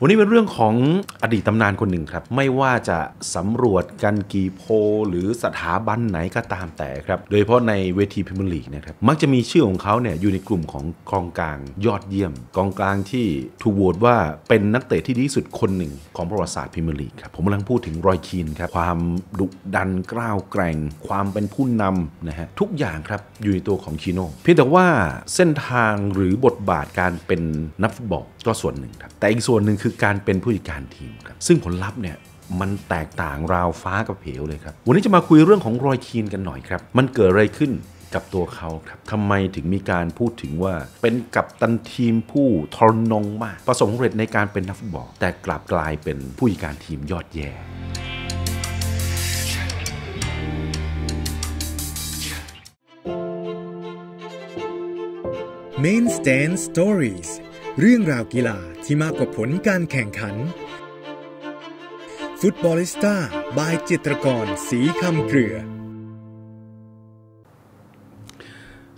วันนี้เป็นเรื่องของอดีตตำนานคนหนึ่งครับไม่ว่าจะสำรวจกันกี่โพหรือสถาบันไหนก็ตามแต่ครับโดยเฉพาะในเวทีพรีเมียร์ลีกนะครับมักจะมีชื่อของเขาเนี่ยอยู่ในกลุ่มของกองกลางยอดเยี่ยมกองกลางที่ถูกโหวตว่าเป็นนักเตะที่ดีที่สุดคนหนึ่งของประวัติศาสตร์พรีเมียร์ลีกครับผมกำลังพูดถึงรอยคีนครับความดุดันกล้าวแกร่งความเป็นผู้นำนะฮะทุกอย่างครับอยู่ในตัวของคีโน่เพียงแต่ว่าเส้นทางหรือบทบาทการเป็นนักฟุตบอลก็ส่วนหนึ่งครับแต่อีกส่วนหนึ่งคือการเป็นผู้จัดการทีมครับซึ่งผลลัพธ์เนี่ยมันแตกต่างราวฟ้ากับเหวเลยครับวันนี้จะมาคุยเรื่องของรอยคีนกันหน่อยครับมันเกิดอะไรขึ้นกับตัวเขาครับทำไมถึงมีการพูดถึงว่าเป็นกัปตันทีมผู้ทรนงมากประสบความสำเร็จในการเป็นนักฟุตบอลแต่กลับกลายเป็นผู้จัดการทีมยอดแย่Main Stand Stories เรื่องราวกีฬาที่มากกว่าผลการแข่งขันฟุตบอลิสต้าบายจิตรกรศรีคำเครือ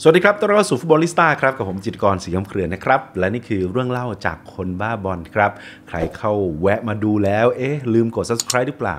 สวัสดีครับต้อนรับสู่ฟุตบอลิสต้าครับกับผมจิตรกรศรีคำเครือนะครับและนี่คือเรื่องเล่าจากคนบ้าบอลครับใครเข้าแวะมาดูแล้วลืมกด Subscribe หรือเปล่า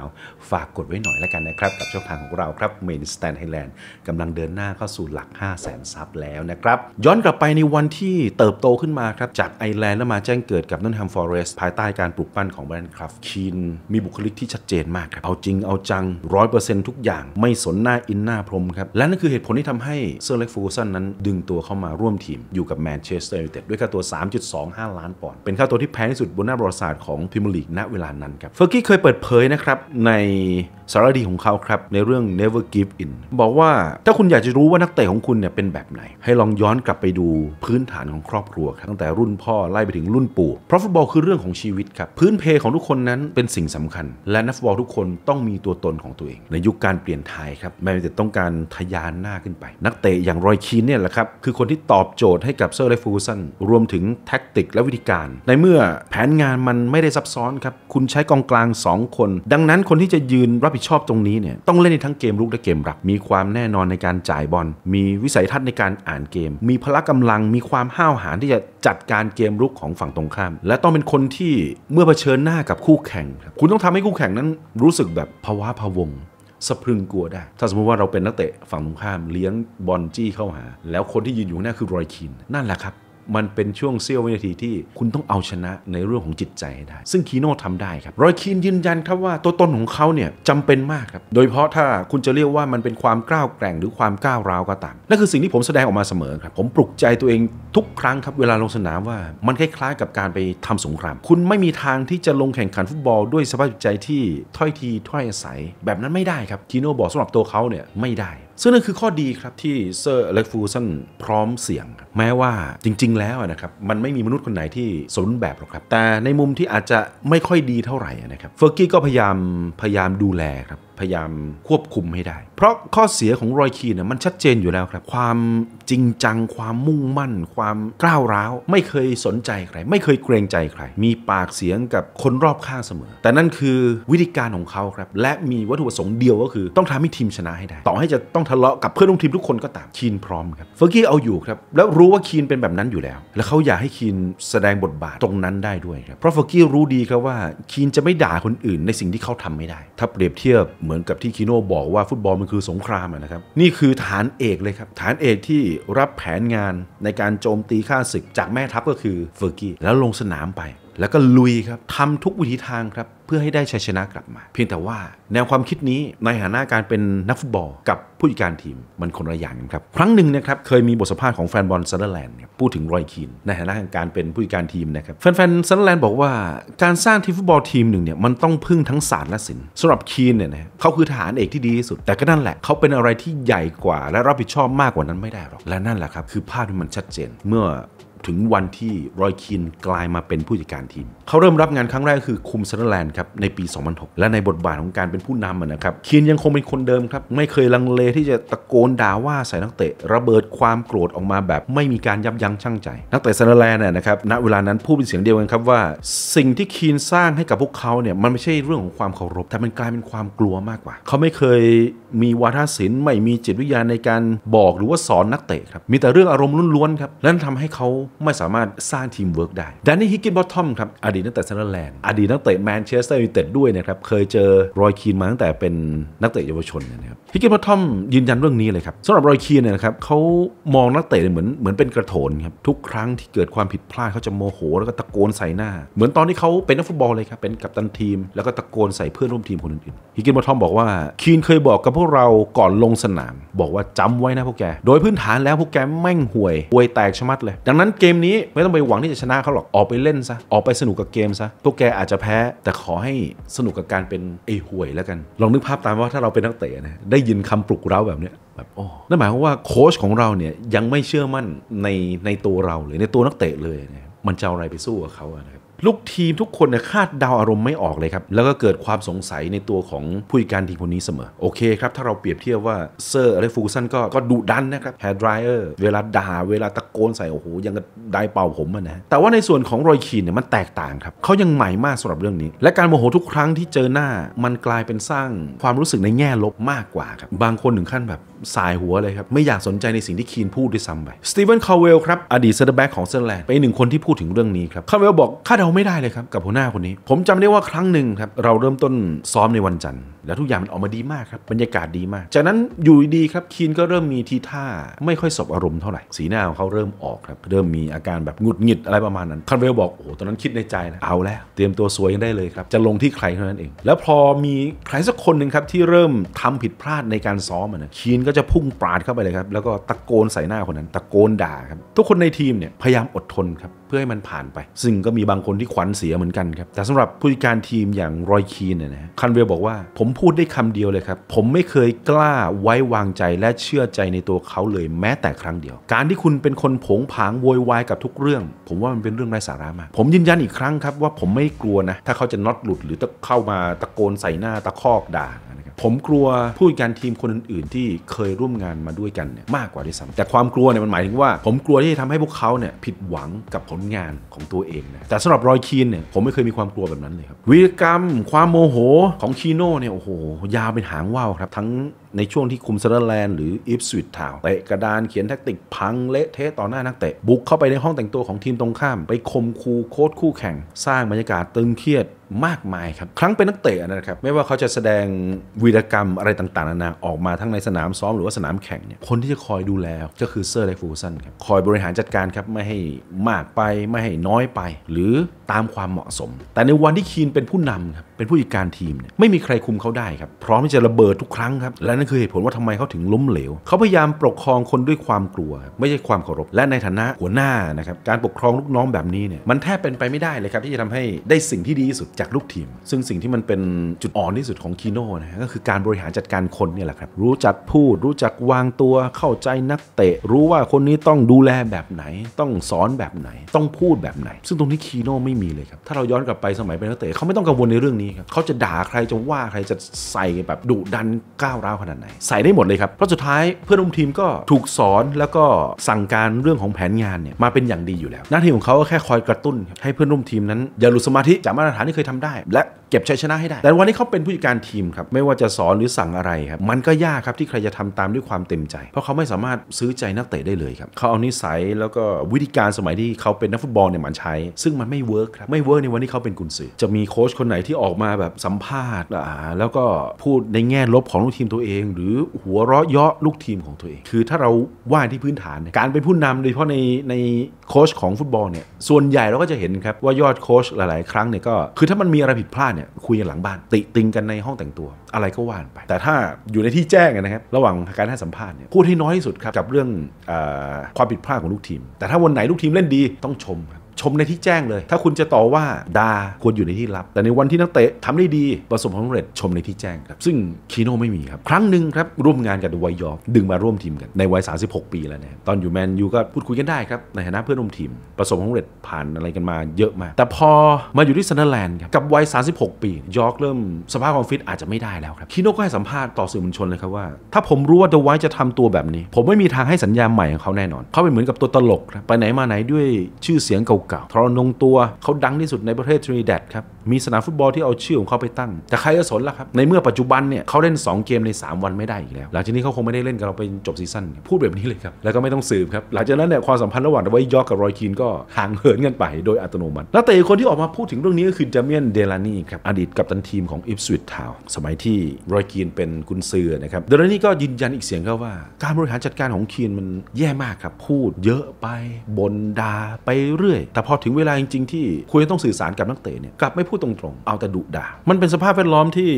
ฝากกดไว้หน่อยแล้วกันนะครับกับช่องทางของเราครับ Main Stand Thailand กำลังเดินหน้าเข้าสู่หลัก 500,000 ซับแล้วนะครับย้อนกลับไปในวันที่เติบโตขึ้นมาครับจากไอร์แลนด์แล้วมาแจ้งเกิดกับนอตติงแฮมฟอเรสต์ภายใต้การปลูกปั้นของแบรนด์คราฟคีนมีบุคลิกที่ชัดเจนมากครับเอาจริงเอาจัง 100% ทุกอย่างไม่สนหน้าอินหน้าพรมครับและนั่นคือเหตุผลที่ทำให้เซอร์เล็กฟูสันนั้นดึงตัวเข้ามาร่วมทีมอยู่กับแมนเชสเตอร์ยูไนเต็ดด้วยค่าตัว 3.25 ล้านปอนด์เป็นค่าตัวที่แพงที่สุดบนหน้าประวัติศาสตร์ของพรีเมียร์ลีกณเวลานั้นครับเฟอร์กี้เคยเปิดเผยนะครับในสารคดีของเขาครับในเรื่อง Never Give In บอกว่าถ้าคุณอยากจะรู้ว่านักเตะของคุณเนี่ยเป็นแบบไหนให้ลองย้อนกลับไปดูพื้นฐานของครอบครัวตั้งแต่รุ่นพ่อไล่ไปถึงรุ่นปู่เพราะฟุตบอลคือเรื่องของชีวิตครับพื้นเพของทุกคนนั้นเป็นสิ่งสำคัญและนักฟุตบอลทุกคนต้องมีตัวตนของตัวเองในยุคการเปลี่ยนถ่ายครับแมนยูต้องการทะยานหน้าขึ้นไปนักเตะอย่างรอยคีนเนี่ยแหละครับคือคนที่ตอบโจทย์ให้กับเซอร์เล็กฟูสันรวมถึงแท็กติกและวิธีการในเมื่อแผนงานมันไม่ได้ซับซ้อนครับคุณใช้กองกลาง2คนดังนั้นคนที่จะยืนรับผิดชอบตรงนี้เนี่ยต้องเล่นในทั้งเกมรุกและเกมรับมีความแน่นอนในการจ่ายบอลมีวิสัยทัศน์ในการอ่านเกมมีพละกำลังมีความห้าวหาญที่จะจัดการเกมรุกของฝั่งตรงข้ามและต้องเป็นคนที่เมื่อเผชิญหน้ากับคู่แข่งครับคุณต้องทำให้คู่แข่งนั้นรู้สึกแบบภาวะพะวงสะพรึงกลัวได้ถ้าสมมติว่าเราเป็นนักเตะฝั่งตรงข้ามเลี้ยงบอลจี้เข้าหาแล้วคนที่ยืนอยู่หน้าคือรอยคีนนั่นแหละครับมันเป็นช่วงเสี้ยววินาทีที่คุณต้องเอาชนะในเรื่องของจิตใจให้ได้ซึ่งคีโน่ทำได้ครับรอยคีนยืนยันครับว่าตัวตนของเขาเนี่ยจำเป็นมากครับโดยเฉพาะถ้าคุณจะเรียกว่ามันเป็นความกล้าแกร่งหรือความก้าวร้าวก็ตามนั่นคือสิ่งที่ผมแสดงออกมาเสมอครับผมปลุกใจตัวเองทุกครั้งครับเวลาลงสนามว่ามันคล้ายๆกับการไปทำสงครามคุณไม่มีทางที่จะลงแข่งขันฟุตบอลด้วยสภาพจิตใจที่ถ้อยทีถ้อยอาศัยแบบนั้นไม่ได้ครับคีโน่บอกสำหรับตัวเขาเนี่ยไม่ได้ซึ่งนั่นคือข้อดีครับที่เซอร์เล็กฟูสันพร้อมเสี่ยงแม้ว่าจริงๆแล้วนะครับมันไม่มีมนุษย์คนไหนที่สมบูรณ์แบบหรอกครับแต่ในมุมที่อาจจะไม่ค่อยดีเท่าไหร่นะครับเฟอร์กี้ก็พยายามดูแลครับพยายามควบคุมให้ได้เพราะข้อเสียของรอยคีนมันชัดเจนอยู่แล้วครับความจริงจังความมุ่งมั่นความกล้าวร้าวไม่เคยสนใจใครไม่เคยเกรงใจใครมีปากเสียงกับคนรอบข้างเสมอแต่นั่นคือวิธีการของเขาครับและมีวัตถุประสงค์เดียวก็คือต้องทำให้ทีมชนะให้ได้ต่อให้จะต้องทะเลาะกับเพื่อนร่วมทีมทุกคนก็ตามคีนพร้อมครับเฟอร์กี้เอาอยู่ครับแล้วรู้ว่าคีนเป็นแบบนั้นอยู่แล้วและเขาอยากให้คีนแสดงบทบาทตรงนั้นได้ด้วยครับเพราะเฟอร์กี้รู้ดีครับว่าคีนจะไม่ด่าคนอื่นในสิ่งที่เขาทำไม่ได้ถ้าเปรียบเทียบเหมือนกับที่คีโน่บอกว่าฟุตบอลมันคือสงครามนะครับนี่คือฐานเอกเลยครับฐานเอกที่รับแผนงานในการโจมตีข้าศึกจากแม่ทัพก็คือเฟอร์กี้แล้วลงสนามไปแล้วก็ลุยครับทำทุกวิถีทางครับเพื่อให้ได้ชัยชนะกลับมาเพียงแต่ว่าแนวความคิดนี้ในฐานะการเป็นนักฟุตบอลกับผู้จัดการทีมมันคนละอย่างกันครับครั้งหนึ่งนะครับเคยมีบทสัมภาษณ์ของแฟนบอลซันเดอร์แลนด์พูดถึงรอยคีนในฐานะการเป็นผู้จัดการทีมนะครับแฟนๆซันเดอร์แลนด์บอกว่าการสร้างทีมฟุตบอลทีมหนึ่งเนี่ยมันต้องพึ่งทั้งศาสตร์และศิลป์สำหรับคีนเนี่ยนะเขาคือทหารเอกที่ดีที่สุดแต่ก็นั่นแหละเขาเป็นอะไรที่ใหญ่กว่าและรับผิดชอบมากกว่านั้นไม่ได้หรอกและนั่นแหละครับคือภาพที่มันชัดเจนเมื่อถึงวันที่รอยคีนกลายมาเป็นผู้จัดการทีมเขาเริ่มรับงานครั้งแรกคือคุมซันเดอร์แลนด์ครับในปี 2006และในบทบาทของการเป็นผู้นำนะครับคีนยังคงเป็นคนเดิมครับไม่เคยลังเลที่จะตะโกนด่าว่าใส่นักเตะระเบิดความโกรธออกมาแบบไม่มีการยับยั้งชั่งใจนักเตะซันเดอร์แลนด์นะครับณเวลานั้นพูดเป็นเสียงเดียวกันครับว่าสิ่งที่คีนสร้างให้กับพวกเขาเนี่ยมันไม่ใช่เรื่องของความเคารพแต่มันกลายเป็นความกลัวมากกว่าเขาไม่เคยมีวาทศิลป์ไม่มีจิตวิทยาในการบอกหรือว่าสอนนักเตะครับมีแต่เรื่องอารมณ์ล้วนๆครับนั่นทำให้เขา ไม่สามารถสร้างทีมเวิร์กได้แดนนี่ฮิกกินบอททอมครับอดีตนักเตะซันเดอร์แลนด์อดีตนักเตะแมนเชสเตอร์ยูไนเต็ดด้วยนะครับเคยเจอรอยคีนมาตั้งแต่เป็นนักเตะเยาวชนนะครับฮิกกินบอททอมยืนยันเรื่องนี้เลยครับสำหรับรอยคีนเนี่ยนะครับเขามองนักเตะเหมือนเป็นกระโถนครับทุกครั้งที่เกิดความผิดพลาดเขาจะโมโหแล้วก็ตะโกนใส่หน้าเหมือนตอนที่เขาเป็นนักฟุตบอลเลยครับเป็นกัปตันทีมแล้วก็ตะโกนใส่เพื่อนร่วมทีมคนอื่นๆฮิกกินบอททอมบอกว่าคีนเคยบอกกับพวกเราก่อนลงสนามบอกว่าจำไว้นะพวกแกโดยพื้นฐานแล้วพวกแกแม่งห่วยป่วยแตกชะมัดเลยดังนั้นเกมนี้ไม่ต้องไปหวังที่จะชนะเขาหรอกออกไปเล่นซะออกไปสนุกกับเกมซะพวกแกอาจจะแพ้แต่ขอให้สนุกกับการเป็นไอ้ห่วยแล้วกันลองนึกภาพตามว่าถ้าเราเป็นนักเตะนะได้ยินคำปลุกเร้าแบบนี้นั่นหมายความว่าโค้ชของเราเนี่ยยังไม่เชื่อมั่นในตัวเราเลยในตัวนักเตะเลยนะมันจะเอาอะไรไปสู้กับเขาอะนะครับลูกทีมทุกคนเนี่ยคาดเดาอารมณ์ไม่ออกเลยครับแล้วก็เกิดความสงสัยในตัวของผู้จัดการทีมคนนี้เสมอโอเคครับถ้าเราเปรียบเทียบว่าเซอร์อเล็กซ์ เฟอร์กูสันก็ดุดันนะครับแฮร์ไดรเออร์เวลาด่าเวลาตะโกนใส่โอ้โหยังได้เป่าผมอ่ะนะแต่ว่าในส่วนของรอยคีนเนี่ยมันแตกต่างครับเขายังใหม่มากสำหรับเรื่องนี้และการโมโหทุกครั้งที่เจอหน้ามันกลายเป็นสร้างความรู้สึกในแง่ลบมากกว่าครับบางคนถึงขั้นแบบสายหัวเลยครับไม่อยากสนใจในสิ่งที่คีนพูดด้วยซ้ำไปสตีเวน คาร์เวลครับอดีตเซนเตอร์แบ็กของเซนแลนด์เป็นหนึ่งคนที่พูดถึงเรื่องนี้ครับคาร์เวลบอกคาดเดาไม่ได้เลยครับกับหัวหน้าคนนี้ผมจำได้ว่าครั้งหนึ่งครับเราเริ่มต้นซ้อมในวันจันทร์แล้วทุกอย่างมันออกมาดีมากครับบรรยากาศดีมากจากนั้นอยู่ดีครับคีนก็เริ่มมีทีท่าไม่ค่อยสบอารมณ์เท่าไหร่สีหน้าของเขาเริ่มออกครับเริ่มมีอาการแบบหงุดหงิดอะไรประมาณนั้นคาร์เวลบอกโอ้ตอนนั้นคิดในใจนะเอาแล้วเตรียมตัวซวยกันได้เลยครับจะลงที่ใครเท่านั้นเองแล้วพอมีใครสักคนหนึ่งครับที่เริ่มทำผิดพลาดในการซ้อมนะคีนก็จะพุ่งปราดเข้าไปเลยครับแล้วก็ตะโกนใส่หน้าคนนั้นตะโกนด่าครับทุกคนในทีมเนี่ยพยายามอดทนครับเพื่อให้มันผ่านไปซึ่งก็มีบางคนที่ขวัญเสียเหมือนกันครับแต่สำหรับผู้จัดการทีมอย่างรอยคีนเนี่ยนะคันเวลบอกว่าผมพูดได้คำเดียวเลยครับผมไม่เคยกล้าไว้วางใจและเชื่อใจในตัวเขาเลยแม้แต่ครั้งเดียวการที่คุณเป็นคนผงผางโวยวายกับทุกเรื่องผมว่ามันเป็นเรื่องไร้สาระมากผมยืนยันอีกครั้งครับว่าผมไม่กลัวนะถ้าเขาจะน็อตหลุดหรือจะเข้ามาตะโกนใส่หน้าตะคอกด่าผมกลัวผู้จัดการทีมคนอื่นๆที่เคยร่วมงานมาด้วยกันเนี่ยมากกว่าด้วยซ้ำแต่ความกลัวเนี่ยมันหมายถึงว่าผมกลัวที่จะทำให้พวกเขาเนี่ยผิดหวังกับผลงานของตัวเองนะแต่สำหรับรอยคีนเนี่ยผมไม่เคยมีความกลัวแบบนั้นเลยครับวีรกรรมความโมโหของคีโน่เนี่ยโอ้โหยาวเป็นหางว่าวครับทั้งในช่วงที่คุมซันเดอร์แลนด์หรืออีฟสวิตทาวน์เตะกระดานเขียนแทคติกพังเละเทะต่อหน้านักเตะบุกเข้าไปในห้องแต่งตัวของทีมตรงข้ามไปข่มขู่โค้ชคู่แข่งสร้างบรรยากาศตึงเครียดมากมายครับครั้งเป็นนักเตะนะครับไม่ว่าเขาจะแสดงวีรกรรมอะไรต่างๆนานาออกมาทั้งในสนามซ้อมหรือว่าสนามแข่งเนี่ยคนที่จะคอยดูแลก็คือเซอร์อเล็กซ์ เฟอร์กูสันครับคอยบริหารจัดการครับไม่ให้มากไปไม่ให้น้อยไปหรือตามความเหมาะสมแต่ในวันที่คีนเป็นผู้นำครับเป็นผู้จัดการทีมเนี่ยไม่มีใครคุมเขาได้ครับพร้อมที่จะระเบิดทุกครั้งครับและนั่นคือเหตุผลว่าทำไมเขาถึงล้มเหลวเขาพยายามปกครองคนด้วยความกลัวไม่ใช่ความเคารพและในฐานะหัวหน้านะครับการปกครองลูกน้องแบบนี้เนี่ยมันแทบเป็นไปไม่ได้เลยครับที่จะทำให้ได้สิ่งที่ดีที่สุดจากลูกทีมซึ่งสิ่งที่มันเป็นจุดอ่อนที่สุดของคีโน่นะก็คือการบริหารจัดการคนเนี่ยแหละครับรู้จักพูดรู้จักวางตัวเข้าใจนักเตะรู้ว่าคนนี้ต้องดูแลแบบไหนต้องสอนแบบไหนต้องพูดแบบไหนซึ่งตรงนี้คีโน่ไม่มีเลยครับถ้าเราย้อนกลับไปสมัยเป็นนักเตะเขาไม่ต้องกังวลในเรื่องนี้ครับเขาจะด่าใครจะว่าใครจะใส่แบบดุดันก้าวร้าวขนาดไหนใส่ได้หมดเลยครับเพราะสุดท้ายเพื่อนร่วมทีมก็ถูกสอนแล้วก็สั่งการเรื่องของแผนงานเนี่ยมาเป็นอย่างดีอยู่แล้วหน้าที่ของเขาก็แค่คอยกระตุ้นให้เพื่อนร่วมทีมนั้นอย่าหลุดสมาธิจากมาตรฐานที่เคยทำได้และเก็บชัยชนะให้ได้แต่วันนี้เขาเป็นผู้จัดการทีมครับไม่ว่าจะสอนหรือสั่งอะไรครับมันก็ยากครับที่ใครจะทำตามด้วยความเต็มใจเพราะเขาไม่สามารถซื้อใจนักเตะได้เลยครับเขาเอานิสัยแล้วก็วิธีการสมัยที่เขาเป็นนักฟุตบอลเนี่ยมันใช้ซึ่งมันไม่เวิร์กครับไม่เวิร์กในวันที่เขาเป็นกุนซือจะมีโค้ชคนไหนที่ออกมาแบบสัมภาษณ์แล้วก็พูดในแง่ลบของลูกทีมตัวเองหรือหัวเราะเยาะลูกทีมของตัวเองคือถ้าเราว่าที่พื้นฐานการเป็นผู้นำโดยเฉพาะในโค้ชของฟุตบอลเนี่ยส่วนใหญ่เราก็จะเห็นครับว่ายอดโค้ชหลายๆครั้งเนี่ยก็คือถ้ามันมีอะไรผิดพลาดเนี่ยคุยกันหลังบ้านติติงกันในห้องแต่งตัวอะไรก็ว่านไปแต่ถ้าอยู่ในที่แจ้งนะครับระหว่างการให้สัมภาษณ์เนี่ยพูดให้น้อยที่สุดครับกับเรื่องความผิดพลาดของลูกทีมแต่ถ้าวันไหนลูกทีมเล่นดีต้องชมครับชมในที่แจ้งเลยถ้าคุณจะต่อว่าดาควรอยู่ในที่ลับแต่ในวันที่นักเตะทำได้ดีประสบความสำเร็จชมในที่แจ้งครับซึ่งคีโน่ไม่มีครับครั้งหนึ่งครับร่วมงานกับเดอะไวท์ยอร์กดึงมาร่วมทีมกันในวัย36 ปีแล้วเนี่ยตอนอยู่แมนยูก็พูดคุยกันได้ครับในฐานะเพื่อนร่วมทีมประสบความสำเร็จผ่านอะไรกันมาเยอะมากแต่พอมาอยู่ที่ซันเดอร์แลนด์กับวัย36 ปียอร์กเริ่มสภาพความฟิตอาจจะไม่ได้แล้วครับคีโน่ก็ให้สัมภาษณ์ต่อสื่อมวลชนเลยครับว่าถ้าผมรู้ว่าเดอะไวท์จะทำตัวแบบนี้ผมไม่มีทางให้สัญญาใหม่ของเขาแน่นอนเขาเป็นเหมือนกับตัวตลกไปไหนมาไหนด้วยชื่อเสียงเก่าทรนงตัวเขาดังที่สุดในประเทศทรินิดัดครับ มีสนามฟุตบอลที่เอาชื่อของเขาไปตั้งแต่ใครจะสนล่ะครับในเมื่อปัจจุบันเนี่ยเขาเล่น2เกมใน3วันไม่ได้อีกแล้วหลังจากนี้เขาคงไม่ได้เล่นกับเราไปจบซีซั่นพูดแบบนี้เลยครับแล้วก็ไม่ต้องสืบครับหลังจากนั้นเนี่ยความสัมพันธ์ระหว่างไวท์ยอร์กกับรอยคีนก็ห่างเหินกันไปโดยอัตโนมัตินักเตะคนที่ออกมาพูดถึงเรื่องนี้ก็คือเดเมียนเดลานี่ครับอดีตกัปตันทีมของอิปสวิชทาวน์สมัยที่รอยคีนเป็นกุนซือนะครับเดลานี่ก็ยืนยันอีกเสียงก็ว่าการบริหารจัดการของคีนมันแย่มากครับพูดเยอะไปบ่นด่าไปเรื่อยแต่พอถึงเวลาจริงๆที่ควรจะต้องสื่อสารกับนักเตะเนี่ยกลับไม่พูดตรงๆเอาแต่ดุด่ามันเป็นสภาพแวดล้อมที่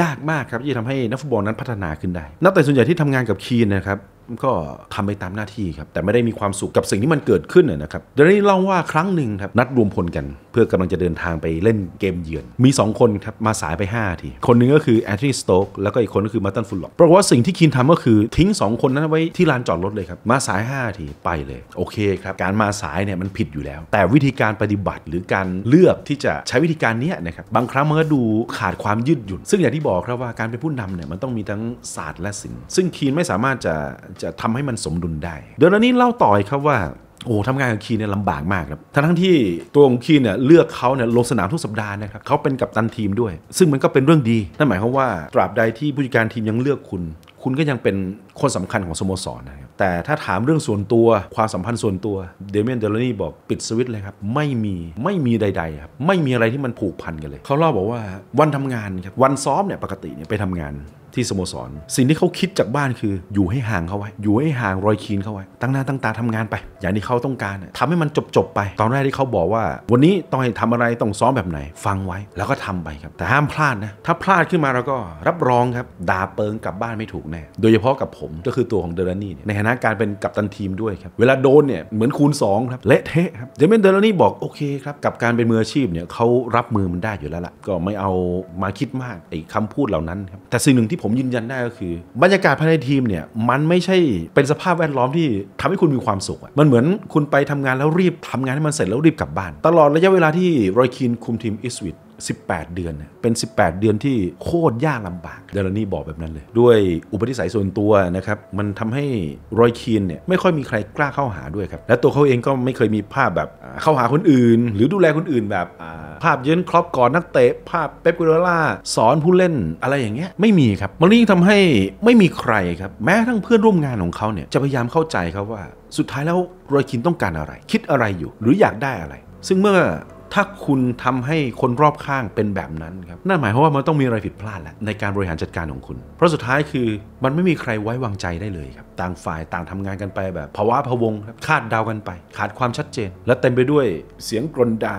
ยากมากครับที่จะทำให้นักฟุตบอลนั้นพัฒนาขึ้นได้นักเตะส่วนใหญ่ที่ทำงานกับคีนนะครับก็ทำไปตามหน้าที่ครับแต่ไม่ได้มีความสุขกับสิ่งที่มันเกิดขึ้นนะครับเดลานี่เล่าว่าครั้งหนึ่งครับนัดรวมพลกันเพื่อกำลังจะเดินทางไปเล่นเกมเยือนมี2คนครับมาสายไป5 ทีคนนึงก็คือแอนโทนีสโต๊กแล้วก็อีกคนก็คือมาร์ตันฟุลล็อกเพราะว่าสิ่งที่คีนทำก็คือทิ้ง2คนนั้นไว้ที่ลานจอดรถเลยครับมาสาย5 ทีไปเลยโอเคครับการมาสายเนี่ยมันผิดอยู่แล้วแต่วิธีการปฏิบัติหรือการเลือกที่จะใช้วิธีการนี้นะครับบางครั้งมันก็ดูขาดความยืดหยุ่นซึ่งอย่างที่บอกครับว่าการเป็นผู้นำเนี่ยมันต้องมีทั้งศาสตร์และศิลป์ซึ่งคีนไม่สามารถจะทำให้มันสมดุลได้เดี๋ยวนี้เล่าต่อครับว่าโอ้ทำงานกับคีนเนี่ยลำบากมากครับทั้งที่ตัวของคีนเนี่ยเลือกเขาเนี่ยลงสนามทุกสัปดาห์นะครับเขาเป็นกัปตันทีมด้วยซึ่งมันก็เป็นเรื่องดีนั่นหมายความว่าตราบใดที่ผู้จัดการทีมยังเลือกคุณก็ยังเป็นคนสำคัญของสโมสรนะครับแต่ถ้าถามเรื่องส่วนตัวความสัมพันธ์ส่วนตัวเดเมียนเดลานี่บอกปิดสวิตช์เลยครับไม่มีใดๆครับไม่มีอะไรที่มันผูกพันกันเลยเขาเล่าบอกว่าวันทำงานครับวันซ้อมเนี่ยปกติเนี่ยไปทำงานที่สโมสรสิ่งที่เขาคิดจากบ้านคืออยู่ให้ห่างเขาไว้อยู่ให้ห่างรอยคีนเขาไว้ตั้งหน้าตั้งตาทำงานไปอย่างที่เขาต้องการทำให้มันจบไปตอนแรกที่เขาบอกว่าวันนี้ต้องให้ทำอะไรต้องซ้อมแบบไหนฟังไว้แล้วก็ทำไปครับแต่ห้ามพลาดนะถ้าพลาดขึ้นมาเราก็รับรองครับด่าเปิงกลับบ้านไม่ถูกแน่โดยเฉพาะกับผมก็คือตัวของเดลานี่ในฐานะการเป็นกัปตันทีมด้วยครับเวลาโดนเนี่ยเหมือนคูณ2ครับเละเทะครับเดลานี่บอกโอเคครับกับการเป็นมืออาชีพเนี่ยเขารับมือมันได้อยู่แล้วล่ะก็ไม่เอามาคิดมากไอ้คำพูดเหล่านั้นครับแต่สิ่งหนึ่งที่ผมยืนยันได้ก็คือบรรยากาศภายในทีมเนี่ยมันไม่ใช่เป็นสภาพแวดล้อมที่ทำให้คุณมีความสุขมันเหมือนคุณไปทำงานแล้วรีบทำงานให้มันเสร็จแล้วรีบกลับบ้านตลอดระยะเวลาที่รอยคีนคุมทีมอิสวิท18 เดือนเป็น18 เดือนที่โคตรยากลำบากเดลานี่บอกแบบนั้นเลยด้วยอุปนิสัยส่วนตัวนะครับมันทำให้รอยคีนเนี่ยไม่ค่อยมีใครกล้าเข้าหาด้วยครับและตัวเขาเองก็ไม่เคยมีภาพแบบเข้าหาคนอื่นหรือดูแลคนอื่นแบบภาพเยิร์นคล็อปก่อนนักเตะภาพเป๊ป กัวร์ดิโอล่าสอนผู้เล่นอะไรอย่างเงี้ยไม่มีครับมันยิ่งทำให้ไม่มีใครครับแม้ทั้งเพื่อนร่วมงานของเขาเนี่ยจะพยายามเข้าใจครับว่าสุดท้ายแล้วรอยคีนต้องการอะไรคิดอะไรอยู่หรืออยากได้อะไรซึ่งถ้าคุณทำให้คนรอบข้างเป็นแบบนั้นครับนั่นหมายความว่ามันต้องมีอะไรผิดพลาดแหละในการบริหารจัดการของคุณเพราะสุดท้ายคือมันไม่มีใครไว้วางใจได้เลยครับต่างฝ่ายต่างทำงานกันไปแบบภาวะพะวงครับคาดเดากันไปขาดความชัดเจนและเต็มไปด้วยเสียงกรนด่า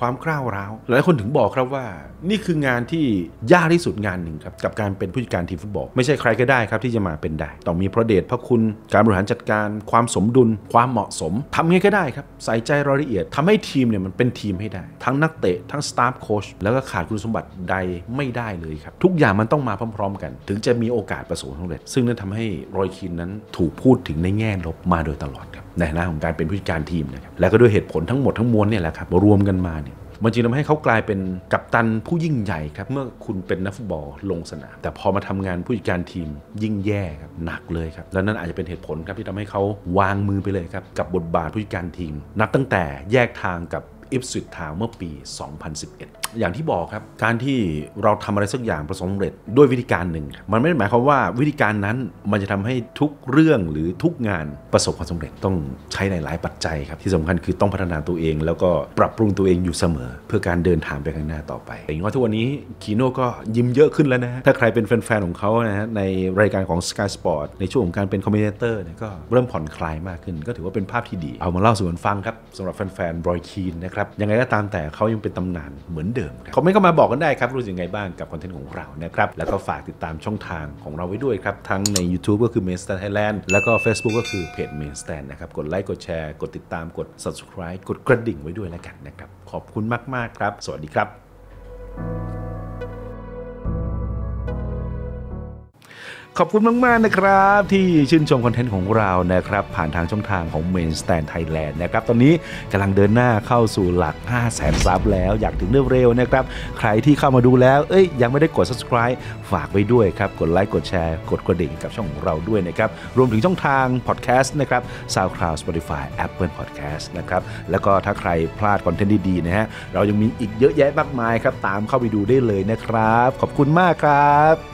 ความกล้าวร้าวหลายคนถึงบอกครับว่านี่คืองานที่ยากที่สุดงานหนึ่งครับกับการเป็นผู้จัดการทีมฟุตบอลไม่ใช่ใครก็ได้ครับที่จะมาเป็นได้ต้องมีพระเดชพระคุณการบริหารจัดการความสมดุลความเหมาะสมทำไงก็ได้ครับใส่ใจรายละเอียดทำให้ทีมเนี่ยมันเป็นทีมให้ได้ทั้งนักเตะทั้งสตาฟโค้ชแล้วก็ขาดคุณสมบัติใดไม่ได้เลยครับทุกอย่างมันต้องมาพร้อมๆกันถึงจะมีโอกาสประสบความสำเร็จซึ่งนั่นทำให้รอยคีนนั้นถูกพูดถึงในแง่ลบมาโดยตลอดครับในฐานะของการเป็นผู้จัดการทีมนะครับและก็ด้วยเหตุผลทั้งหมดทั้งมวลเนี่ยแหละครับรวมกันมาเนี่ยมันจึงทำให้เขากลายเป็นกัปตันผู้ยิ่งใหญ่ครับเมื่อคุณเป็นนักฟุตบอลลงสนามแต่พอมาทำงานผู้จัดการทีมยิ่งแย่ครับหนักเลยครับแล้วนั่นอาจจะเป็นเหตุผลครับที่ทำให้เขาวางมือไปเลยครับกับบทบาทผู้จัดการทีมนับตั้งแต่แยกทางกับอิปสวิชทาวน์เมื่อปี 2011 อย่างที่บอกครับการที่เราทำอะไรสักอย่างประสบความสำเร็จด้วยวิธีการหนึ่งมันไม่ได้หมายความว่าวิธีการนั้นมันจะทำให้ทุกเรื่องหรือทุกงานประสบความสำเร็จต้องใช้หลายๆปัจจัยครับที่สำคัญคือต้องพัฒนาตัวเองแล้วก็ปรับปรุงตัวเองอยู่เสมอเพื่อการเดินทางไปข้างหน้าต่อไปแต่อย่างว่าทุกวันนี้คีโน่ก็ยิ้มเยอะขึ้นแล้วนะถ้าใครเป็นแฟนๆของเขานะฮะในรายการของ Sky Sport ในช่วงของการเป็นคอมเมนเตอร์ก็เริ่มผ่อนคลายมากขึ้นก็ถือว่าเป็นภาพที่ดีเอามาเล่าสู่กันฟังครับสำหรับแฟนๆรอยคีนนะครับยังไงก็ตามแต่เขายังเป็นตำนานเหมือนเดิมครับคอมเมนต์เข้ามาบอกกันได้ครับรู้สึกยังไงบ้างกับคอนเทนต์ของเรานะครับแล้วก็ฝากติดตามช่องทางของเราไว้ด้วยครับทั้งใน YouTube ก็คือ Main Stand Thailand แล้วก็ Facebook ก็คือเพจ Main Stand นะครับกดไลค์กดแชร์กดติดตามกด Subscribe กดกระดิ่งไว้ด้วยแล้วกันนะครับขอบคุณมากๆครับสวัสดีครับ ขอบคุณมากๆนะครับที่ชื่นชมคอนเทนต์ของเรานะครับผ่านทางช่องทางของ Main Stand Thailand นะครับตอนนี้กำลังเดินหน้าเข้าสู่หลัก 500,000 ซับแล้วอยากถึงเร็วๆนะครับใครที่เข้ามาดูแล้วยังไม่ได้กด Subscribe ฝากไว้ด้วยครับกดไลค์กดแชร์กดกระดิ่งกับช่องของเราด้วยนะครับรวมถึงช่องทางพอดแคสต์นะครับ SoundCloud Spotify Apple Podcast นะครับแล้วก็ถ้าใครพลาดคอนเทนต์ดีๆนะฮะเรายังมีอีกเยอะแยะมากมายครับตามเข้าไปดูได้เลยนะครับขอบคุณมากครับ